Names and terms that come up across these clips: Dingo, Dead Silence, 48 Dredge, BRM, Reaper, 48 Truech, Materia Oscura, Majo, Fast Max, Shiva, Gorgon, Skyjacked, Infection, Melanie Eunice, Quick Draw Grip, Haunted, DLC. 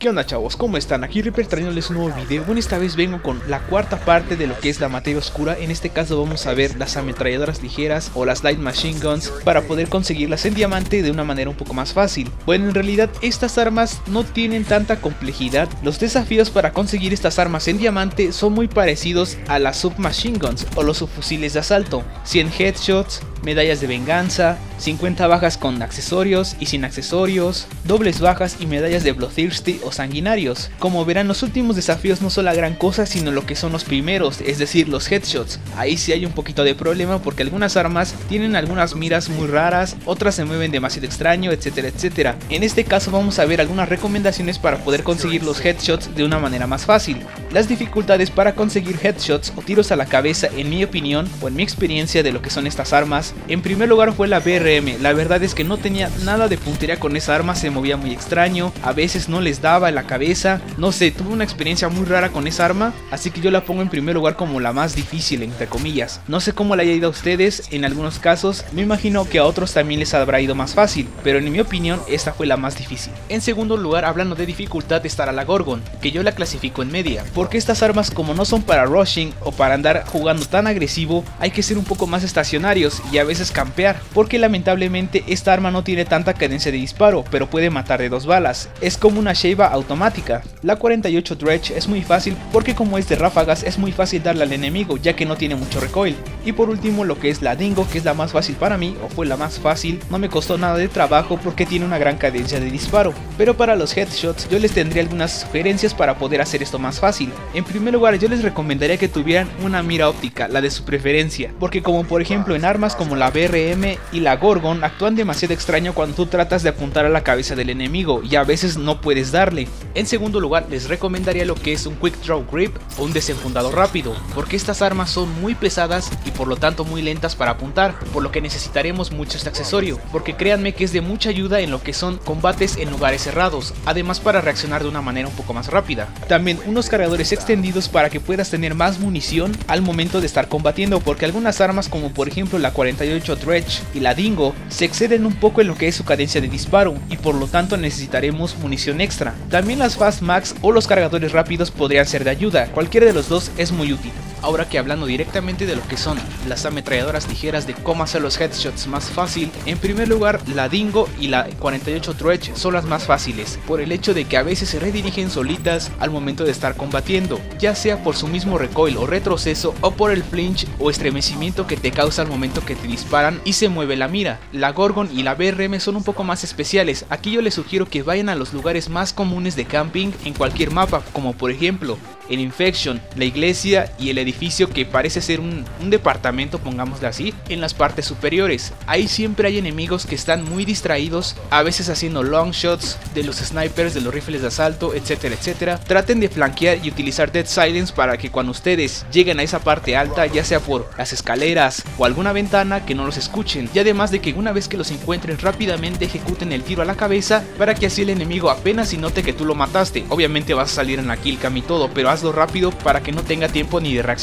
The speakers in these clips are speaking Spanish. ¿Qué onda, chavos? ¿Cómo están? Aquí Reaper trayéndoles un nuevo video. Bueno, esta vez vengo con la cuarta parte de lo que es la materia oscura. En este caso vamos a ver las ametralladoras ligeras o las light machine guns para poder conseguirlas en diamante de una manera un poco más fácil. Bueno, en realidad estas armas no tienen tanta complejidad. Los desafíos para conseguir estas armas en diamante son muy parecidos a las submachine guns o los subfusiles de asalto. 100 headshots, medallas de venganza, 50 bajas con accesorios y sin accesorios, dobles bajas y medallas de bloodthirsty o sanguinarios. Como verán, los últimos desafíos no son la gran cosa, sino lo que son los primeros, es decir, los headshots. Ahí sí hay un poquito de problema porque algunas armas tienen algunas miras muy raras, otras se mueven demasiado extraño, etcétera, etcétera. En este caso vamos a ver algunas recomendaciones para poder conseguir los headshots de una manera más fácil. Las dificultades para conseguir headshots o tiros a la cabeza, en mi opinión o en mi experiencia de lo que son estas armas, en primer lugar fue la BRM. La verdad es que no tenía nada de puntería con esa arma, se movía muy extraño, a veces no les daba en la cabeza, no sé, tuve una experiencia muy rara con esa arma, así que yo la pongo en primer lugar como la más difícil, entre comillas. No sé cómo la haya ido a ustedes, en algunos casos me imagino que a otros también les habrá ido más fácil, pero en mi opinión esta fue la más difícil. En segundo lugar, hablando de dificultad, estará la Gorgon, que yo la clasifico en media, porque estas armas, como no son para rushing o para andar jugando tan agresivo, hay que ser un poco más estacionarios y a veces campear, porque lamentablemente esta arma no tiene tanta cadencia de disparo, pero puede matar de dos balas, es como una Shiva automática. La 48 Dredge es muy fácil porque como es de ráfagas es muy fácil darle al enemigo, ya que no tiene mucho recoil. Y por último, lo que es la Dingo, que es la más fácil para mí, o fue la más fácil, no me costó nada de trabajo porque tiene una gran cadencia de disparo. Pero para los headshots yo les tendría algunas sugerencias para poder hacer esto más fácil. En primer lugar, yo les recomendaría que tuvieran una mira óptica, la de su preferencia, porque como por ejemplo en armas como la BRM y la Gorgon actúan demasiado extraño cuando tú tratas de apuntar a la cabeza del enemigo y a veces no puedes darle. En segundo lugar, les recomendaría lo que es un Quick Draw Grip o un desenfundado rápido, porque estas armas son muy pesadas y por lo tanto muy lentas para apuntar, por lo que necesitaremos mucho este accesorio, porque créanme que es de mucha ayuda en lo que son combates en lugares cerrados, además para reaccionar de una manera un poco más rápida. También unos cargadores extendidos para que puedas tener más munición al momento de estar combatiendo, porque algunas armas como por ejemplo la 48 Dredge y la Dingo se exceden un poco en lo que es su cadencia de disparo y por lo tanto necesitaremos munición extra. También las Fast Max o los cargadores rápidos podrían ser de ayuda, cualquiera de los dos es muy útil. Ahora que hablando directamente de lo que son las ametralladoras ligeras, de cómo hacer los headshots más fácil, en primer lugar la Dingo y la 48 Truech son las más fáciles, por el hecho de que a veces se redirigen solitas al momento de estar combatiendo, ya sea por su mismo recoil o retroceso o por el flinch o estremecimiento que te causa al momento que te disparan y se mueve la mira. La Gorgon y la BRM son un poco más especiales, aquí yo les sugiero que vayan a los lugares más comunes de camping en cualquier mapa, como por ejemplo el Infection, la iglesia y el edificio que parece ser un departamento, pongámosle así, en las partes superiores. Ahí siempre hay enemigos que están muy distraídos, a veces haciendo long shots de los snipers, de los rifles de asalto, etcétera, etcétera. Traten de flanquear y utilizar Dead Silence para que cuando ustedes lleguen a esa parte alta, ya sea por las escaleras o alguna ventana, que no los escuchen. Y además de que una vez que los encuentren, rápidamente ejecuten el tiro a la cabeza para que así el enemigo apenas y note que tú lo mataste. Obviamente vas a salir en la killcam y todo, pero hazlo rápido para que no tenga tiempo ni de reaccionar.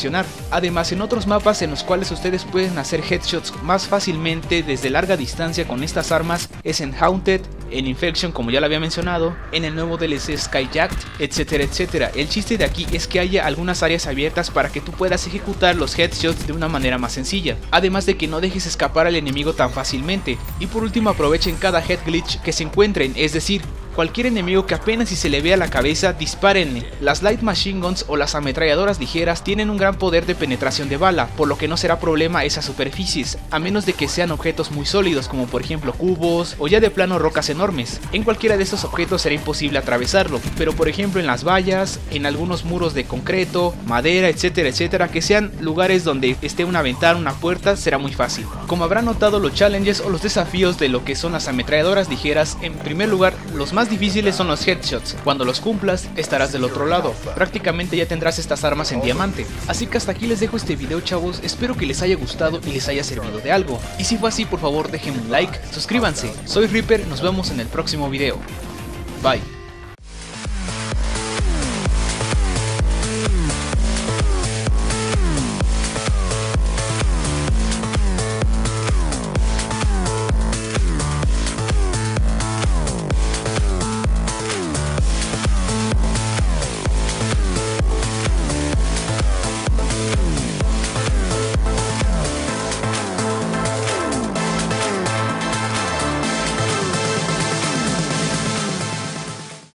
Además, en otros mapas en los cuales ustedes pueden hacer headshots más fácilmente desde larga distancia con estas armas es en Haunted, en Infection, como ya lo había mencionado, en el nuevo DLC Skyjacked, etcétera, etcétera. El chiste de aquí es que haya algunas áreas abiertas para que tú puedas ejecutar los headshots de una manera más sencilla, además de que no dejes escapar al enemigo tan fácilmente. Y por último, aprovechen cada head glitch que se encuentren, es decir, cualquier enemigo que apenas si se le vea la cabeza, dispárenle. Las light machine guns o las ametralladoras ligeras tienen un gran poder de penetración de bala, por lo que no será problema esas superficies, a menos de que sean objetos muy sólidos como por ejemplo cubos o ya de plano rocas enormes. En cualquiera de estos objetos será imposible atravesarlo, pero por ejemplo en las vallas, en algunos muros de concreto, madera, etcétera, etcétera, que sean lugares donde esté una ventana, una puerta, será muy fácil. Como habrán notado, los challenges o los desafíos de lo que son las ametralladoras ligeras, en primer lugar, los más difíciles son los headshots. Cuando los cumplas estarás del otro lado, prácticamente ya tendrás estas armas en diamante. Así que hasta aquí les dejo este video, chavos, espero que les haya gustado y les haya servido de algo, y si fue así por favor dejen un like, suscríbanse. Soy Reaper, nos vemos en el próximo video, bye.